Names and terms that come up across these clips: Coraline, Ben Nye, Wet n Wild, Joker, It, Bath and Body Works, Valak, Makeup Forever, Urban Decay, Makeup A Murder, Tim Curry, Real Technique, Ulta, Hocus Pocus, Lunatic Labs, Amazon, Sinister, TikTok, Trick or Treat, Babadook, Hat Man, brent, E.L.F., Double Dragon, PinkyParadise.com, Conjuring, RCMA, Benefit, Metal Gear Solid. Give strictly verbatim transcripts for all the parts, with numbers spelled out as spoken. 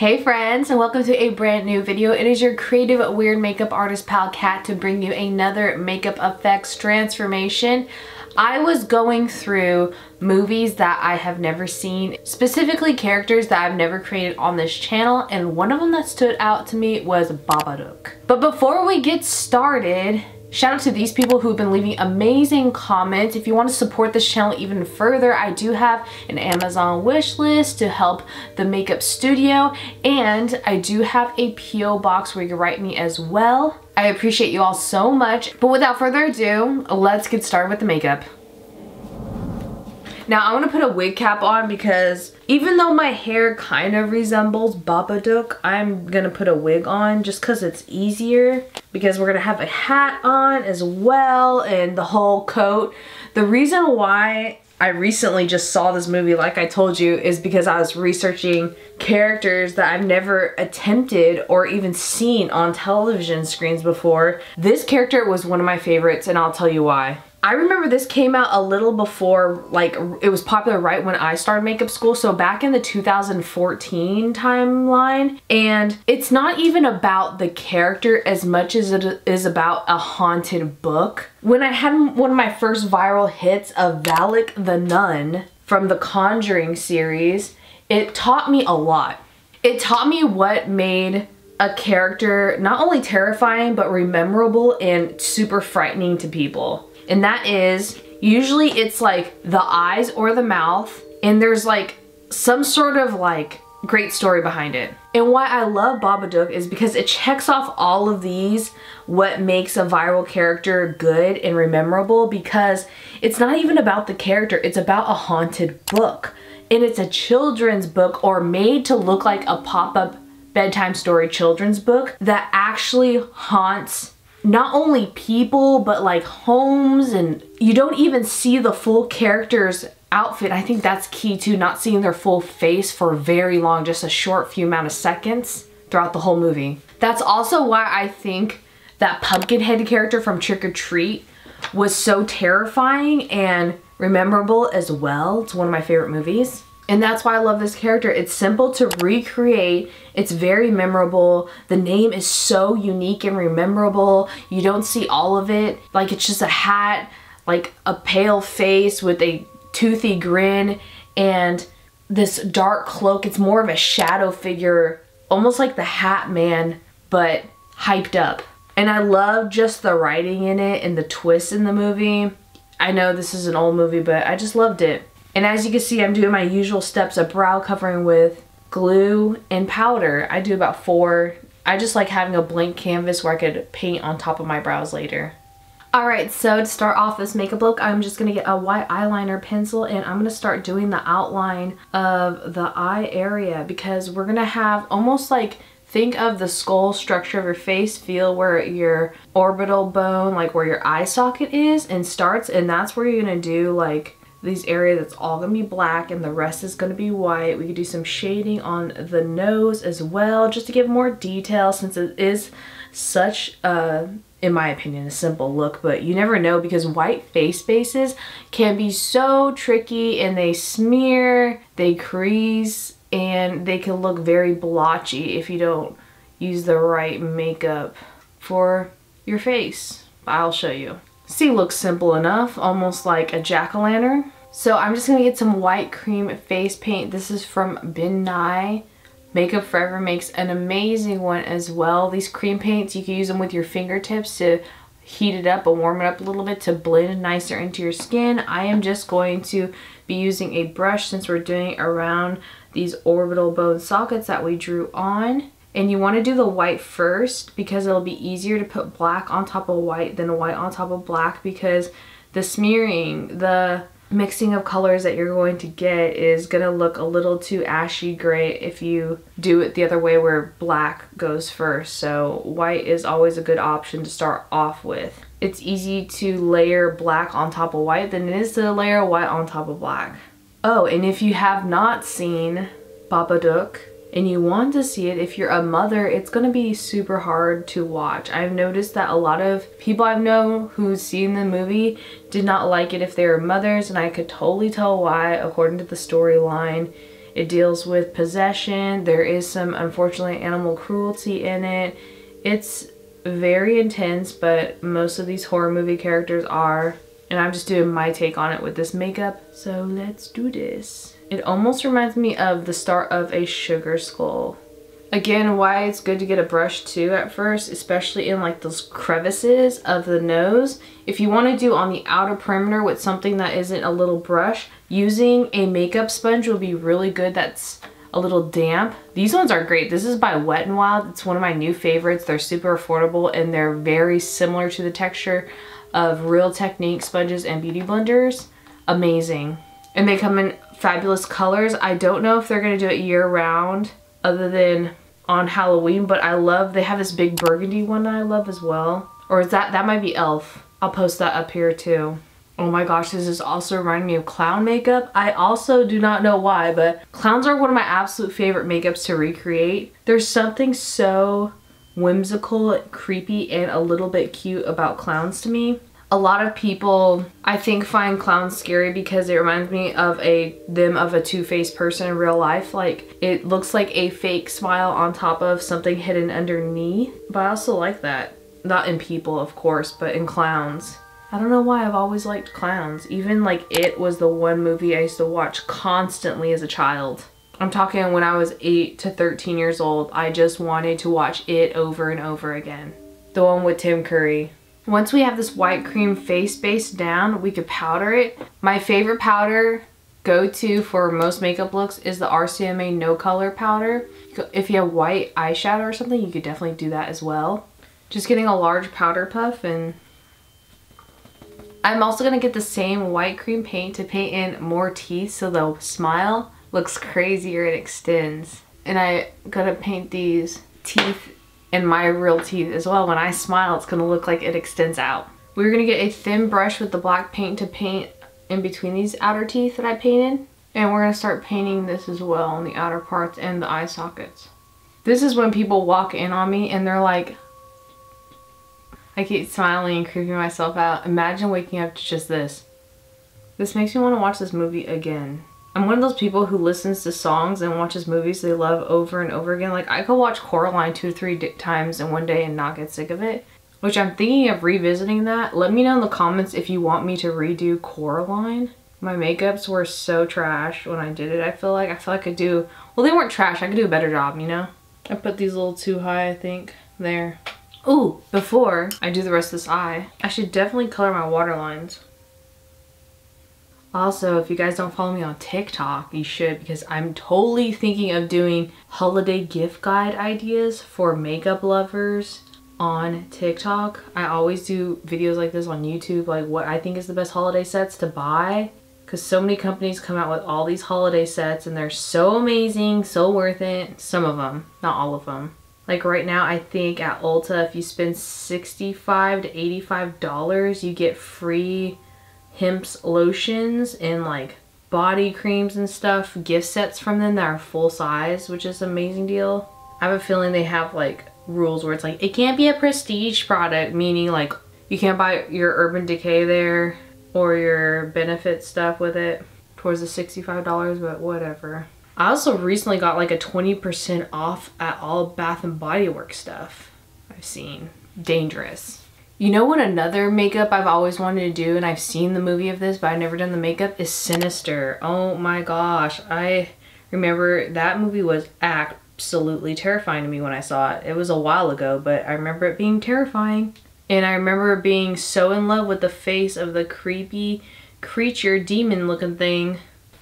Hey friends, and welcome to a brand new video. It is your creative weird makeup artist pal Kat to bring you another makeup effects transformation. I was going through movies that I have never seen, specifically characters that I've never created on this channel, and one of them that stood out to me was Babadook. But before we get started, shout out to these people who've been leaving amazing comments. If you want to support this channel even further, I do have an Amazon wish list to help the makeup studio, and I do have a P O box where you write me as well. I appreciate you all so much. But without further ado, let's get started with the makeup. Now I want to put a wig cap on because even though my hair kind of resembles Babadook, I'm going to put a wig on just because it's easier, because we're going to have a hat on as well and the whole coat. The reason why I recently just saw this movie, like I told you, is because I was researching characters that I've never attempted or even seen on television screens before. This character was one of my favorites, and I'll tell you why. I remember this came out a little before, like, it was popular right when I started makeup school, so back in the two thousand fourteen timeline, and it's not even about the character as much as it is about a haunted book. When I had one of my first viral hits of Valak the Nun from the Conjuring series, it taught me a lot. It taught me what made a character not only terrifying, but memorable and super frightening to people. And that is, usually it's like the eyes or the mouth, and there's like some sort of like great story behind it. And why I love Babadook is because it checks off all of these, what makes a viral character good and memorable, because it's not even about the character, it's about a haunted book. And it's a children's book, or made to look like a pop-up bedtime story children's book that actually haunts not only people, but like homes, and you don't even see the full character's outfit. I think that's key too, not seeing their full face for very long, just a short few amount of seconds throughout the whole movie. That's also why I think that Pumpkinhead character from Trick or Treat was so terrifying and memorable as well. It's one of my favorite movies. And that's why I love this character. It's simple to recreate. It's very memorable. The name is so unique and memorable. You don't see all of it. Like, it's just a hat, like a pale face with a toothy grin and this dark cloak. It's more of a shadow figure, almost like the Hat Man, but hyped up. And I love just the writing in it and the twists in the movie. I know this is an old movie, but I just loved it. And as you can see, I'm doing my usual steps of brow covering with glue and powder. I do about four. I just like having a blank canvas where I could paint on top of my brows later. Alright, so to start off this makeup look, I'm just going to get a white eyeliner pencil, and I'm going to start doing the outline of the eye area, because we're going to have almost like, think of the skull structure of your face, feel where your orbital bone, like where your eye socket is and starts, and that's where you're going to do like these areas. That's all gonna be black and the rest is gonna be white. We could do some shading on the nose as well, just to give more detail, since it is such a, in my opinion, a simple look, but you never know, because white face bases can be so tricky, and they smear, they crease, and they can look very blotchy if you don't use the right makeup for your face. I'll show you. See, looks simple enough, almost like a jack-o'-lantern. So I'm just gonna get some white cream face paint. This is from Ben Nye. Makeup Forever makes an amazing one as well. These cream paints, you can use them with your fingertips to heat it up and warm it up a little bit to blend nicer into your skin. I am just going to be using a brush, since we're doing around these orbital bone sockets that we drew on. And you want to do the white first, because it'll be easier to put black on top of white than white on top of black, because the smearing, the mixing of colors that you're going to get is going to look a little too ashy gray if you do it the other way where black goes first. So white is always a good option to start off with. It's easy to layer black on top of white than it is to layer white on top of black. Oh, and if you have not seen Babadook, and you want to see it, if you're a mother, it's going to be super hard to watch. I've noticed that a lot of people I've known who've seen the movie did not like it if they were mothers, and I could totally tell why, according to the storyline. It deals with possession. There is some, unfortunately, animal cruelty in it. It's very intense, but most of these horror movie characters are. And I'm just doing my take on it with this makeup. So let's do this. It almost reminds me of the start of A Sugar Skull. Again, why it's good to get a brush too at first, especially in like those crevices of the nose. If you want to do on the outer perimeter with something that isn't a little brush, using a makeup sponge will be really good that's a little damp. These ones are great. This is by Wet n Wild. It's one of my new favorites. They're super affordable and they're very similar to the texture of Real Technique sponges and beauty blenders. Amazing. And they come in fabulous colors. I don't know if they're going to do it year round other than on Halloween, but I love, they have this big burgundy one that I love as well. Or is that, that might be Elf. I'll post that up here too. Oh my gosh, this is also reminding me of clown makeup. I also do not know why, but clowns are one of my absolute favorite makeups to recreate. There's something so whimsical, creepy, and a little bit cute about clowns to me. A lot of people, I think, find clowns scary because it reminds me of a them of a two-faced person in real life. Like, it looks like a fake smile on top of something hidden underneath. But I also like that. Not in people, of course, but in clowns. I don't know why I've always liked clowns. Even, like, It was the one movie I used to watch constantly as a child. I'm talking when I was eight to thirteen years old. I just wanted to watch It over and over again. The one with Tim Curry. Once we have this white cream face base down, we could powder it. My favorite powder go-to for most makeup looks is the R C M A No Color powder. If you have white eyeshadow or something, you could definitely do that as well. Just getting a large powder puff, and I'm also going to get the same white cream paint to paint in more teeth so the smile looks crazier and extends. And I gotta paint these teeth and my real teeth as well. When I smile, it's gonna look like it extends out. We're gonna get a thin brush with the black paint to paint in between these outer teeth that I painted. And we're gonna start painting this as well on the outer parts and the eye sockets. This is when people walk in on me and they're like, I keep smiling and creeping myself out. Imagine waking up to just this. This makes me wanna watch this movie again. I'm one of those people who listens to songs and watches movies they love over and over again. Like, I could watch Coraline two or three times in one day and not get sick of it. Which I'm thinking of revisiting that. Let me know in the comments if you want me to redo Coraline. My makeups were so trash when I did it, I feel like. I feel like I could do... Well, they weren't trash. I could do a better job, you know? I put these a little too high, I think. There. Ooh, before I do the rest of this eye, I should definitely color my waterlines. Also, if you guys don't follow me on TikTok, you should, because I'm totally thinking of doing holiday gift guide ideas for makeup lovers on TikTok. I always do videos like this on YouTube, like what I think is the best holiday sets to buy, because so many companies come out with all these holiday sets and they're so amazing, so worth it. Some of them, not all of them. Like right now, I think at Ulta, if you spend sixty-five to eighty-five dollars, you get free Hemp's lotions and like body creams and stuff, gift sets from them that are full size, which is an amazing deal. I have a feeling they have like rules where it's like it can't be a prestige product, meaning like you can't buy your Urban Decay there or your Benefit stuff with it towards the sixty-five dollars, but whatever. I also recently got like a twenty percent off at all Bath and Body Works stuff I've seen. Dangerous. You know what another makeup I've always wanted to do, and I've seen the movie of this, but I've never done the makeup, is Sinister. Oh my gosh. I remember that movie was absolutely terrifying to me when I saw it. It was a while ago, but I remember it being terrifying. And I remember being so in love with the face of the creepy creature, demon looking thing.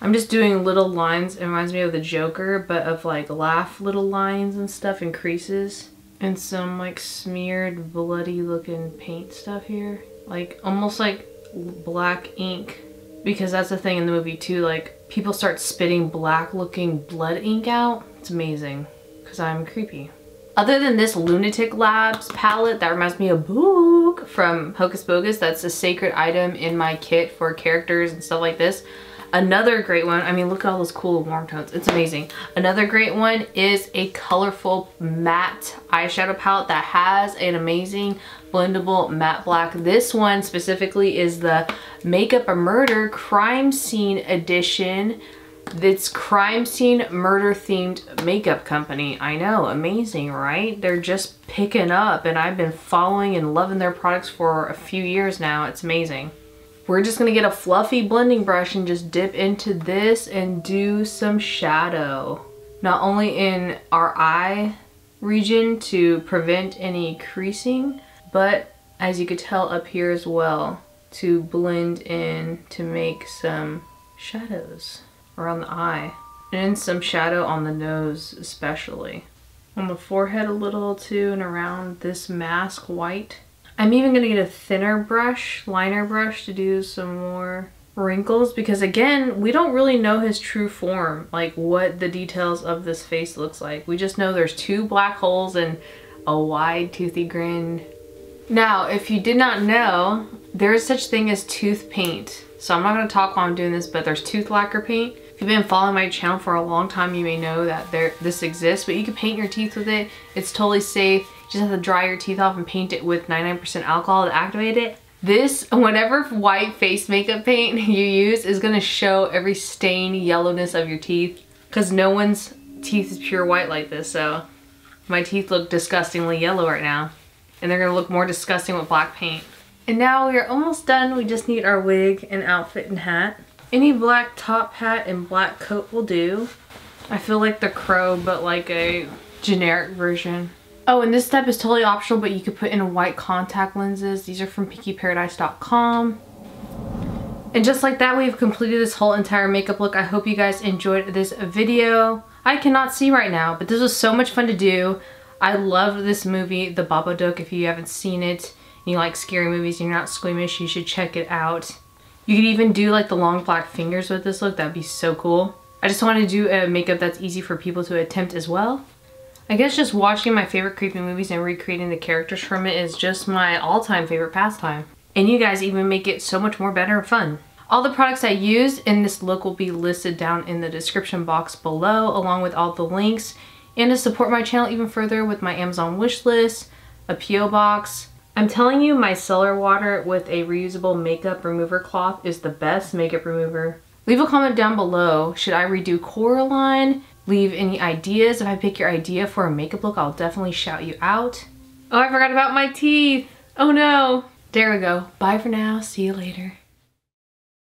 I'm just doing little lines. It reminds me of the Joker, but of like laugh little lines and stuff and creases. And some like smeared bloody looking paint stuff here. Like almost like black ink, because that's the thing in the movie too. Like people start spitting black looking blood ink out. It's amazing because I'm creepy. Other than this Lunatic Labs palette, that reminds me of Book from Hocus Pocus. That's a sacred item in my kit for characters and stuff like this. Another great one, I mean, look at all those cool warm tones. It's amazing. Another great one is a colorful matte eyeshadow palette that has an amazing blendable matte black. This one specifically is the Makeup A Murder Crime Scene Edition This crime scene murder themed makeup company. I know, amazing, right? They're just picking up, and I've been following and loving their products for a few years now. It's amazing. We're just gonna get a fluffy blending brush and just dip into this and do some shadow. Not only in our eye region to prevent any creasing, but as you could tell up here as well, to blend in to make some shadows around the eye and some shadow on the nose, especially on the forehead a little too, and around this mask white. I'm even gonna get a thinner brush, liner brush, to do some more wrinkles, because again, we don't really know his true form, like what the details of this face looks like. We just know there's two black holes and a wide toothy grin. Now, if you did not know, there is such thing as tooth paint. So I'm not gonna talk while I'm doing this, but there's tooth lacquer paint. If you've been following my channel for a long time, you may know that there this exists, but you can paint your teeth with it. It's totally safe. You just have to dry your teeth off and paint it with ninety-nine percent alcohol to activate it. This, whatever white face makeup paint you use, is gonna show every stain, yellowness of your teeth, because no one's teeth is pure white like this, so my teeth look disgustingly yellow right now, and they're gonna look more disgusting with black paint. And now we are almost done. We just need our wig and outfit and hat. Any black top hat and black coat will do. I feel like the crow, but like a generic version. Oh, and this step is totally optional, but you could put in a white contact lenses. These are from Pinky Paradise dot com. And just like that, we've completed this whole entire makeup look. I hope you guys enjoyed this video. I cannot see right now, but this was so much fun to do. I loved this movie, The Babadook. If you haven't seen it, and you like scary movies and you're not squeamish, you should check it out. You could even do like the long black fingers with this look. That'd be so cool. I just want to do a makeup that's easy for people to attempt as well. I guess just watching my favorite creepy movies and recreating the characters from it is just my all-time favorite pastime. And you guys even make it so much more better and fun. All the products I used in this look will be listed down in the description box below, along with all the links. And to support my channel even further with my Amazon wish list, a P O box. I'm telling you, my micellar water with a reusable makeup remover cloth is the best makeup remover. Leave a comment down below. Should I redo Coraline? Leave any ideas. If I pick your idea for a makeup look, I'll definitely shout you out. Oh, I forgot about my teeth. Oh no. There we go. Bye for now. See you later.